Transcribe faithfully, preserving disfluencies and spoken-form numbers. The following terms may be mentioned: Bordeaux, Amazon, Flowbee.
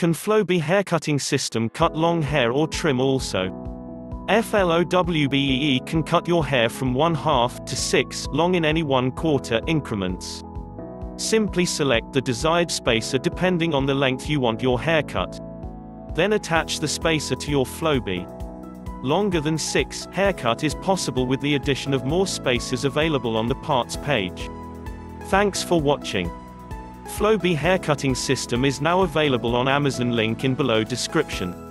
Can Flowbee haircutting system cut long hair or trim also? Flowbee can cut your hair from one half to six long in any one quarter increments. Simply select the desired spacer depending on the length you want your hair cut. Then attach the spacer to your Flowbee. Longer than six haircut is possible with the addition of more spacers available on the parts page. Thanks for watching. Flowbee haircutting system is now available on Amazon, link in below description.